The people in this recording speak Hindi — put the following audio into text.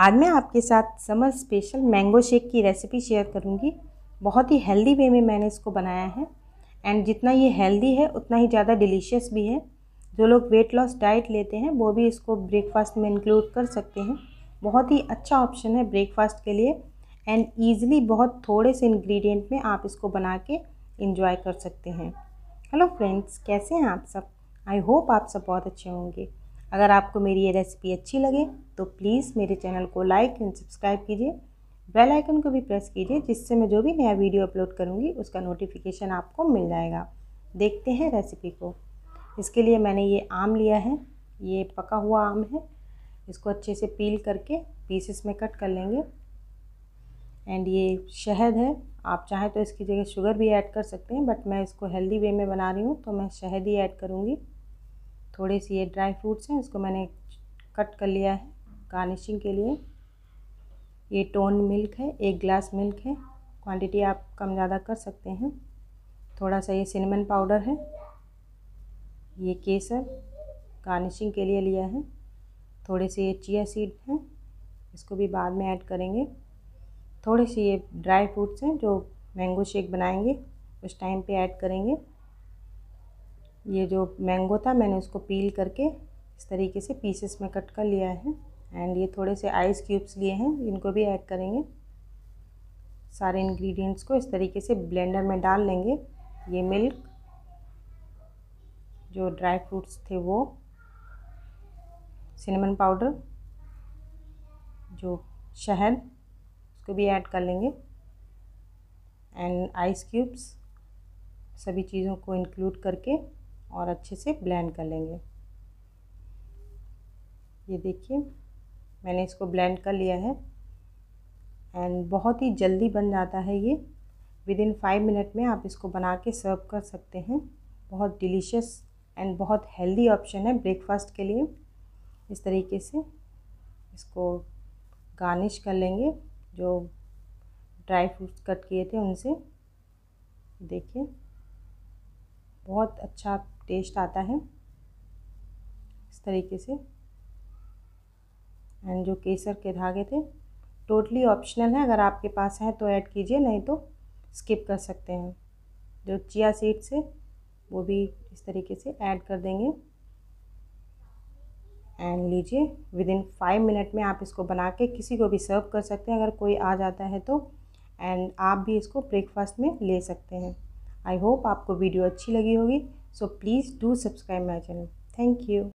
आज मैं आपके साथ समर स्पेशल मैंगो शेक की रेसिपी शेयर करूंगी। बहुत ही हेल्दी वे में मैंने इसको बनाया है एंड जितना ये हेल्दी है उतना ही ज़्यादा डिलीशियस भी है। जो लोग वेट लॉस डाइट लेते हैं वो भी इसको ब्रेकफास्ट में इंक्लूड कर सकते हैं। बहुत ही अच्छा ऑप्शन है ब्रेकफास्ट के लिए एंड ईज़िली बहुत थोड़े से इंग्रेडिएंट में आप इसको बना के एंजॉय कर सकते हैं। हेलो फ्रेंड्स, कैसे हैं आप सब? आई होप आप सब बहुत अच्छे होंगे। अगर आपको मेरी ये रेसिपी अच्छी लगे तो प्लीज़ मेरे चैनल को लाइक एंड सब्सक्राइब कीजिए, बेल आइकन को भी प्रेस कीजिए जिससे मैं जो भी नया वीडियो अपलोड करूँगी उसका नोटिफिकेशन आपको मिल जाएगा। देखते हैं रेसिपी को। इसके लिए मैंने ये आम लिया है, ये पका हुआ आम है। इसको अच्छे से पील करके पीसेस में कट कर लेंगे एंड ये शहद है। आप चाहें तो इसकी जगह शुगर भी ऐड कर सकते हैं, बट मैं इसको हेल्दी वे में बना रही हूँ तो मैं शहद ही ऐड करूँगी। थोड़े से ये ड्राई फ्रूट्स हैं, इसको मैंने कट कर लिया है गार्निशिंग के लिए। ये टोन मिल्क है, एक ग्लास मिल्क है, क्वांटिटी आप कम ज़्यादा कर सकते हैं। थोड़ा सा ये सिनेमन पाउडर है, ये केसर गार्निशिंग के लिए लिया है। थोड़े से ये चिया सीड हैं, इसको भी बाद में ऐड करेंगे। थोड़े से ये ड्राई फ्रूट्स हैं जो मैंगो शेक बनाएंगे उस टाइम पे ऐड करेंगे। ये जो मैंगो था मैंने उसको पील करके इस तरीके से पीसेस में कट कर लिया है एंड ये थोड़े से आइस क्यूब्स लिए हैं, इनको भी ऐड करेंगे। सारे इंग्रेडिएंट्स को इस तरीके से ब्लेंडर में डाल लेंगे। ये मिल्क, जो ड्राई फ्रूट्स थे वो, सिनेमन पाउडर, जो शहद, उसको भी ऐड कर लेंगे एंड आइस क्यूब्स, सभी चीज़ों को इंक्लूड करके और अच्छे से ब्लेंड कर लेंगे। ये देखिए मैंने इसको ब्लेंड कर लिया है एंड बहुत ही जल्दी बन जाता है ये। विदिन 5 मिनट में आप इसको बना के सर्व कर सकते हैं। बहुत डिलीशियस एंड बहुत हेल्दी ऑप्शन है ब्रेकफास्ट के लिए। इस तरीके से इसको गार्निश कर लेंगे जो ड्राई फ्रूट्स कट किए थे उनसे। देखिए बहुत अच्छा टेस्ट आता है इस तरीके से। एंड जो केसर के धागे थे, टोटली ऑप्शनल है, अगर आपके पास है तो ऐड कीजिए, नहीं तो स्किप कर सकते हैं। जो चिया सीड्स है वो भी इस तरीके से ऐड कर देंगे एंड लीजिए विदिन 5 मिनट में आप इसको बना के किसी को भी सर्व कर सकते हैं अगर कोई आ जाता है तो। एंड आप भी इसको ब्रेकफास्ट में ले सकते हैं। आई होप आपको वीडियो अच्छी लगी होगी। So please do subscribe my channel. Thank you.